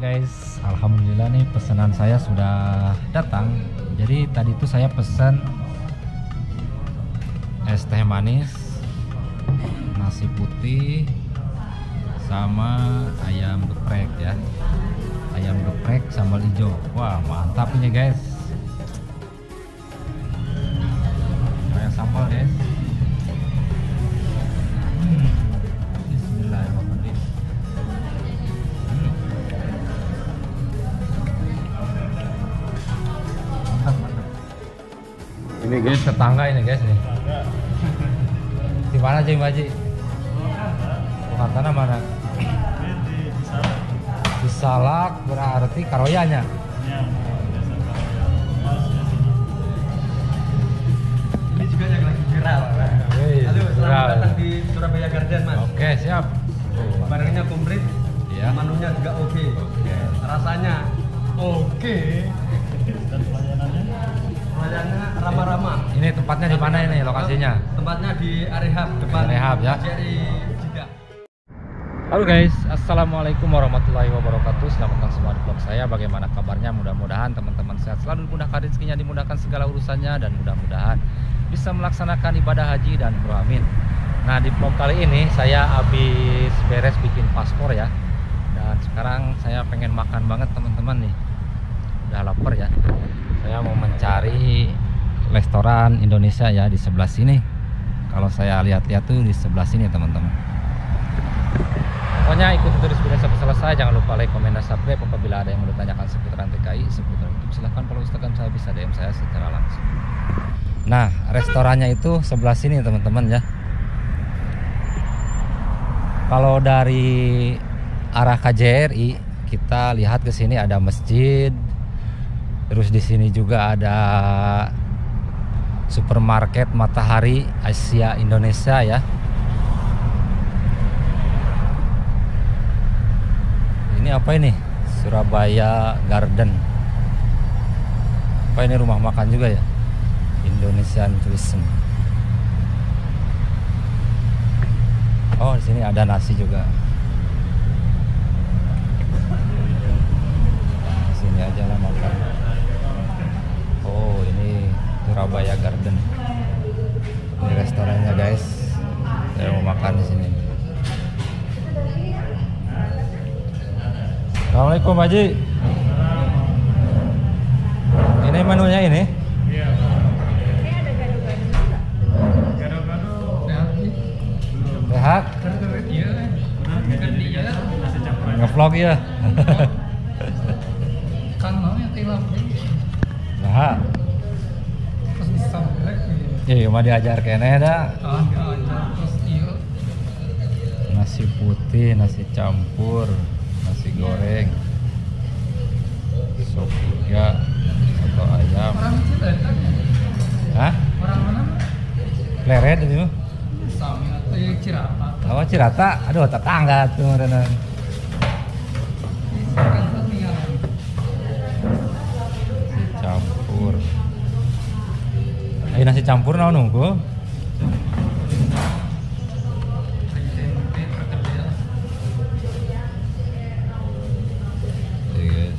guys, alhamdulillah nih pesanan saya sudah datang. Jadi tadi itu saya pesan es teh manis, nasi putih, sama ayam geprek ya, ayam geprek sambal ijo. Wah mantap ini guys, kayak sambal guys. Ini guys tetangga ini guys nih. Di mana Cing Haji? Bukan mana? Di Salak berarti Karoyanya. Ini juga yang lagi viral. Halo, selamat datang di Surabaya Garden Mas. Oke siap. Barangnya komplit, ya. Menunya juga oke. Rasanya oke. Dan pelayanannya? Pelayanannya ramah-ramah. Ini tempatnya di mana ini lokasinya? Tempatnya di Arehab, depan Arehab ya. KJRI JEDAH. Halo guys, assalamualaikum warahmatullahi wabarakatuh. Selamat datang semua di vlog saya. Bagaimana kabarnya? Mudah-mudahan teman-teman sehat selalu, dimudahkan rezekinya, dimudahkan segala urusannya, dan mudah-mudahan bisa melaksanakan ibadah haji dan umroh. Amin. Nah di vlog kali ini saya habis beres bikin paspor ya. Dan sekarang saya pengen makan banget teman-teman nih. Udah lapar ya. Saya mau mencari restoran Indonesia ya di sebelah sini. Kalau saya lihat-lihat tuh di sebelah sini teman-teman. Pokoknya ikuti terus video sampai selesai. Jangan lupa like, komen, dan subscribe. Apabila ada yang mau ditanyakan seputaran TKI, seputaran YouTube, silahkan follow Instagram saya, bisa DM saya secara langsung. Nah restorannya itu sebelah sini teman-teman ya. Kalau dari arah KJRI kita lihat ke sini ada masjid. Terus di sini juga ada supermarket Matahari Asia Indonesia ya. Ini apa ini? Surabaya Garden. Apa ini rumah makan juga ya? Indonesian Tourism. Oh, di sini ada nasi juga. Di sini aja lah makan. Oh ini Surabaya Garden. Ini restorannya guys. Saya mau makan di sini. Assalamualaikum Haji. Ini menunya ini. Iya. Ini ada gado-gado juga. Gado-gado sehat nih. Sehat? Iya. Kan dia nge-vlog ya. Kan mau yang tilang. Nah. Iya, mau diajar kene dah. Nasi putih, nasi campur, nasi goreng, sop iga, soto ayam. Hah? Leret itu. Cirata. Awak Cirata, aduh tetangga tuh Renan. Ini nasi campur naon nunggu. Yes.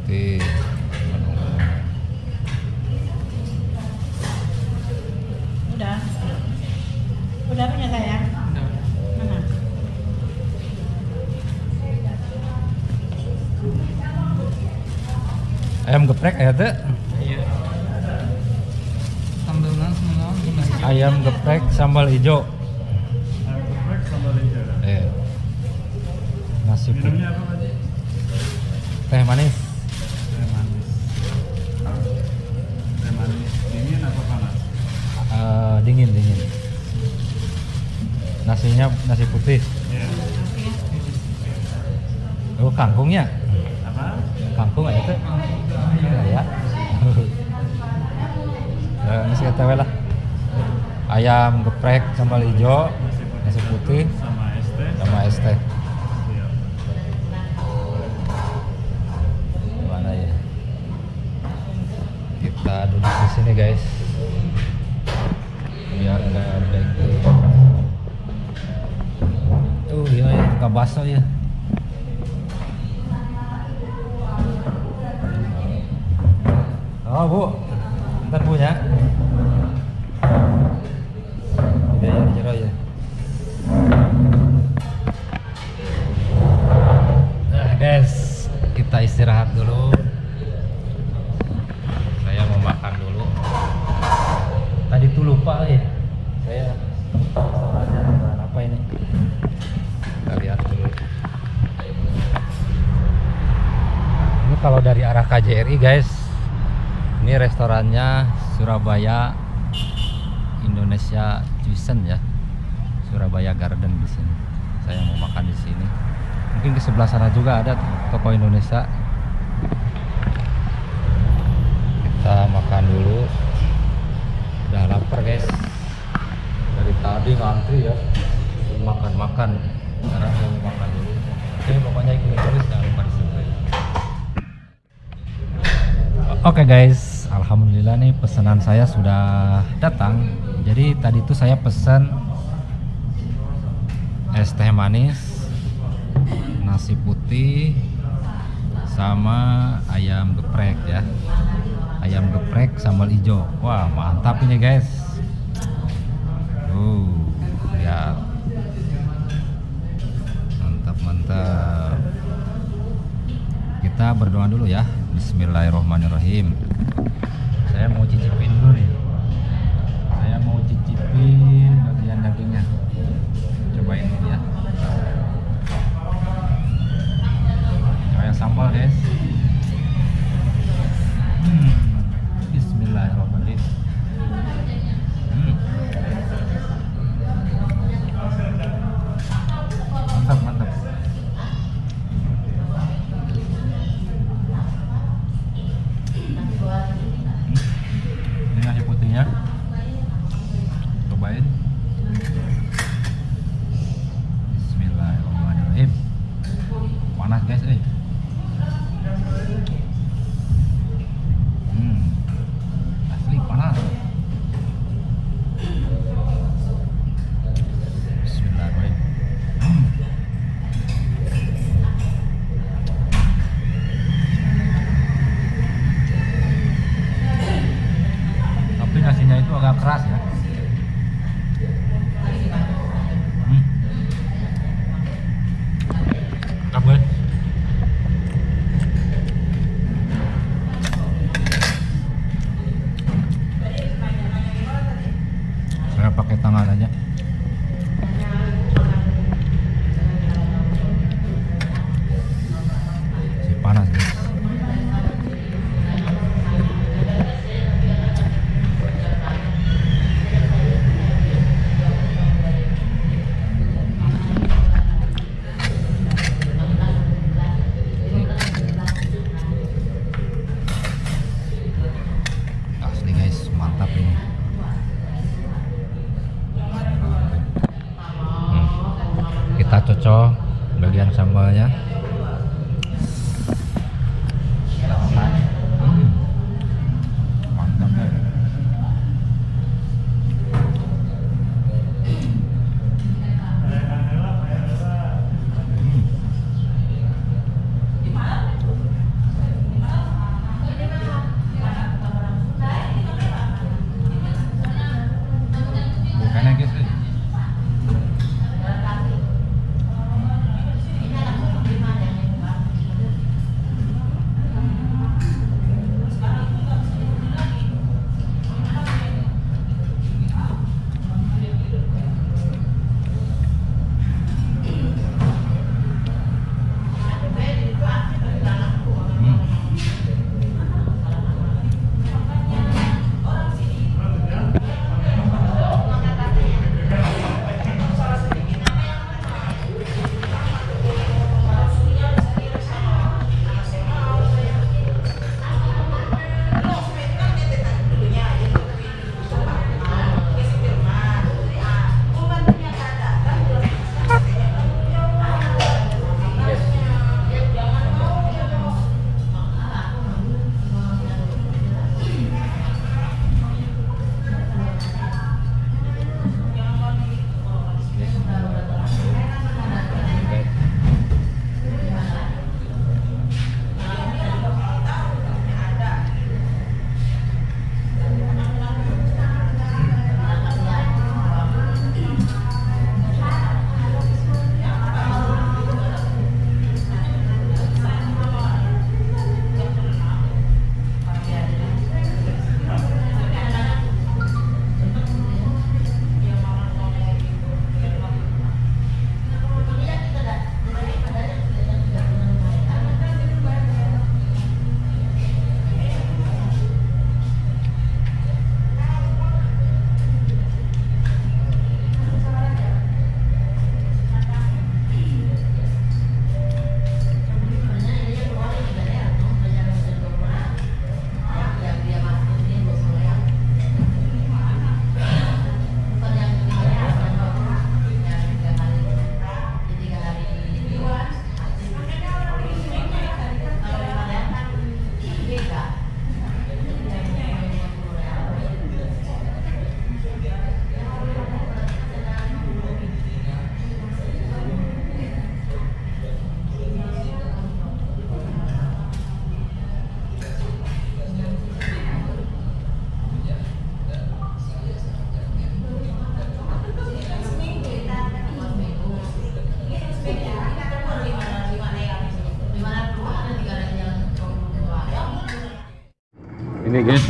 Putih. Udah. Udah punya saya. Ayam geprek ya tuh? Iya. Ayam geprek sambal hijau. Ayam geprek sambal hijau. Iya. Nasi putih. Minumnya apa tadi? Teh manis. Teh manis. Teh manis. Dingin apa panas? Dingin, dingin. Nasinya nasi putih. Iya. Oh, kangkungnya? Apa? Kangkung ya tuh? Ya. Nasi KTW lah. Ayam geprek sambal hijau, nasi putih sama es teh. Gimana ya? Kita duduk di sini guys. Biar enggak ada yang suka baso ya. Oh bu, ntar bu ya. Iya ya, jero ya. Nah guys, kita istirahat dulu. Saya mau makan dulu. Tadi tuh lupa ya, saya apa ini? Kita lihat dulu. Ini kalau dari arah KJRI guys. Ini restorannya Surabaya Indonesia Cuisine ya, Surabaya Garden di sini. Saya mau makan di sini. Mungkin ke sebelah sana juga ada toko Indonesia. Kita makan dulu. Udah lapar guys. Dari tadi ngantri ya. Makan-makan. Sekarang saya mau makan dulu. Oke, pokoknya ikuti terus, jangan lupa di-subscribe. Oke guys. Alhamdulillah nih pesanan saya sudah datang. Jadi tadi itu saya pesan es teh manis, nasi putih, sama ayam geprek ya. Ayam geprek sambal ijo. Wah mantap ini guys. Lihat. Mantap mantap. Kita berdoa dulu ya. Bismillahirrahmanirrahim. Saya mau cicipin dulu nih. Saya mau cicipin bagian dagingnya. Cobain dulu ya. Kayak sambal guys. Bismillahirrahmanirrahim. Mantap mantap. Bagian sambalnya mantap ya. Bukannya gitu sih.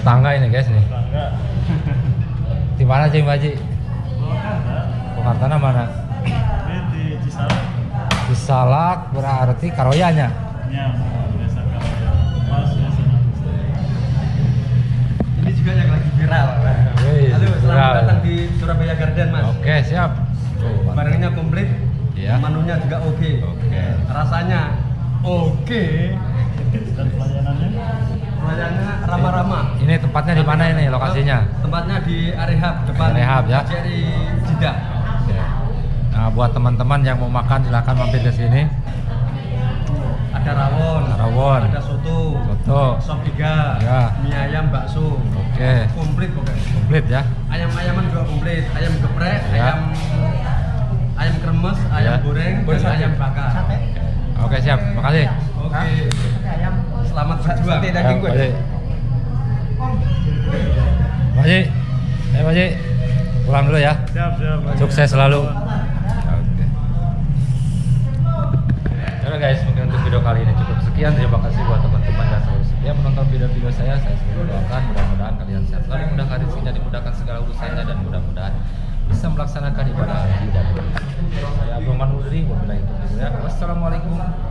tetangga ini guys nih. Di mana sih Mbak Ji? Purwakarta mana? Di Cisalak. Cisalak berarti Karoyanya. Iya, desa Karoya. Ini juga yang lagi viral. Halo, selamat datang di Surabaya Garden, Mas. Oke, siap. Barangnya komplit. Iya. Menunya juga oke. Oke. Rasanya oke. Dan pelayanannya ramah-ramah. Ini tempatnya di mana ini lokasinya? Tempatnya di Arehab depan Arehab ya. KJRI JEDAH. Nah, buat teman-teman yang mau makan silahkan mampir ke sini. Ada rawon, ada soto, sop iga, ya. Mie ayam, bakso. Oke. Komplit pokoknya. Komplit ya. Ayam-ayaman juga komplit. Ayam geprek, ya. ayam kremes, ayam ya. Goreng, dan ayam bakar. Oke, siap. Makasih. Oke. Selamat berjuang. Daging gue. Pak Ji. Eh, Pak Ji. Pulang dulu ya. Siap, siap. Sukses selalu. Oke. Oke guys, mungkin untuk video kali ini cukup sekian. Terima kasih buat teman-teman yang selalu setia menonton video-video saya. Saya selalu doakan mudah-mudahan kalian sehat selalu, mudah-mudahan rezekinya dimudahkan segala urusannya dan mudah-mudahan bisa melaksanakan ibadah haji dan umrah. Saya Abdulrohman Akam. Wassalamualaikum.